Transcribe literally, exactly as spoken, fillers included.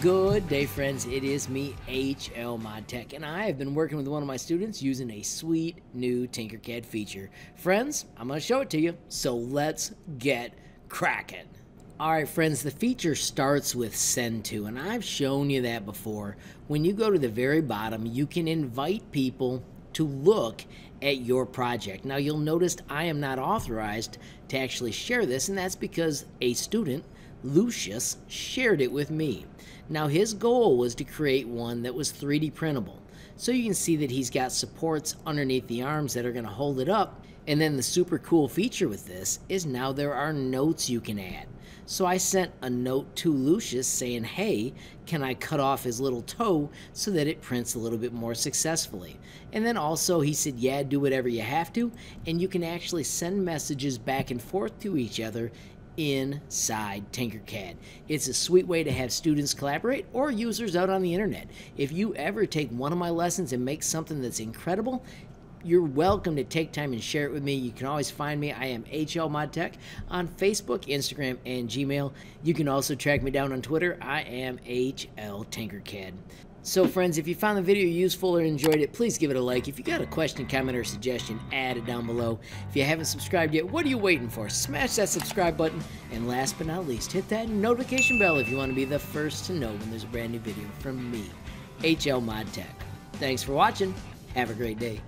Good day, friends. It is me, H L ModTech, and I have been working with one of my students using a sweet new Tinkercad feature. Friends, I'm going to show it to you, so let's get cracking. All right, friends, the feature starts with send to, and I've shown you that before. When you go to the very bottom, you can invite people to look at your project. Now, you'll notice I am not authorized to actually share this, and that's because a student, Lucius, shared it with me. Now, his goal was to create one that was three D printable. So you can see that he's got supports underneath the arms that are going to hold it up. And then the super cool feature with this is now there are notes you can add. So I sent a note to Lucius saying, hey, can I cut off his little toe so that it prints a little bit more successfully? And then also he said, yeah, do whatever you have to. And you can actually send messages back and forth to each other inside Tinkercad. It's a sweet way to have students collaborate or users out on the internet. If you ever take one of my lessons and make something that's incredible, you're welcome to take time and share it with me. You can always find me. I am H L ModTech on Facebook, Instagram, and Gmail. You can also track me down on Twitter. I am HLTinkercad. So friends, if you found the video useful or enjoyed it, please give it a like. If you got a question, comment, or suggestion, add it down below. If you haven't subscribed yet, what are you waiting for? Smash that subscribe button. And last but not least, hit that notification bell if you want to be the first to know when there's a brand new video from me, H L ModTech. Thanks for watching. Have a great day.